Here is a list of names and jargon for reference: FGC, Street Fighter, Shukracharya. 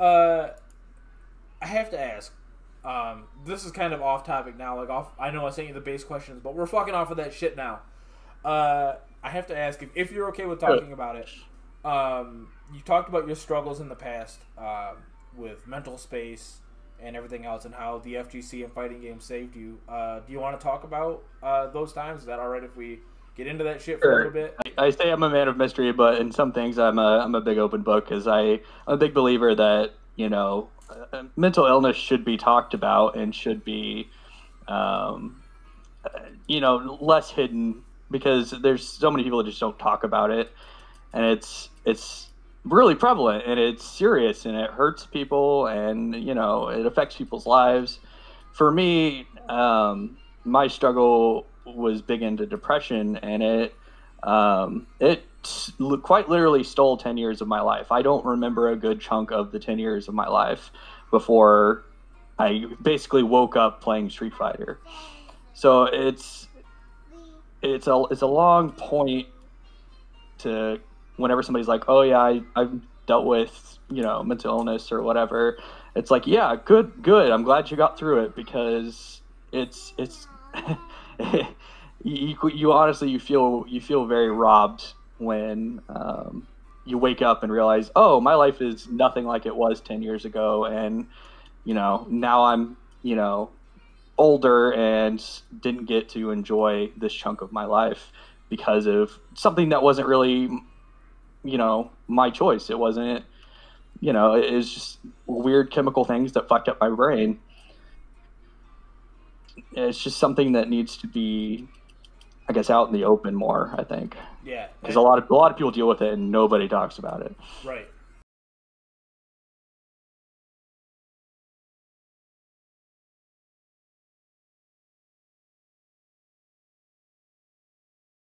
I have to ask. This is kind of off topic now. Like, I know I sent you the base questions, but we're fucking off of that shit now. I have to ask if you're okay with talking about it. You talked about your struggles in the past with mental space and everything else, and how the FGC and fighting games saved you. Do you want to talk about those times? Is that all right if we get into that shit for a little bit? I say I'm a man of mystery, but in some things I'm a big open book, because I'm a big believer that, you know, mental illness should be talked about and should be, you know, less hidden, because there's so many people that just don't talk about it. And it's really prevalent, and it's serious, and it hurts people, and, you know, it affects people's lives. For me, my struggle was big into depression, and it quite literally stole 10 years of my life. I don't remember a good chunk of the 10 years of my life before I basically woke up playing Street Fighter. So it's a long point to whenever somebody's like, oh yeah, I've dealt with, you know, mental illness or whatever. It's like, yeah, good. I'm glad you got through it, because it's you honestly, you feel very robbed when you wake up and realize, oh, my life is nothing like it was 10 years ago. And, you know, now I'm, you know, older and didn't get to enjoy this chunk of my life because of something that wasn't really, you know, my choice. It wasn't, you know, it was just weird chemical things that fucked up my brain. It's just something that needs to be, I guess, out in the open more, I think. Yeah. Because a lot of people deal with it and nobody talks about it. Right.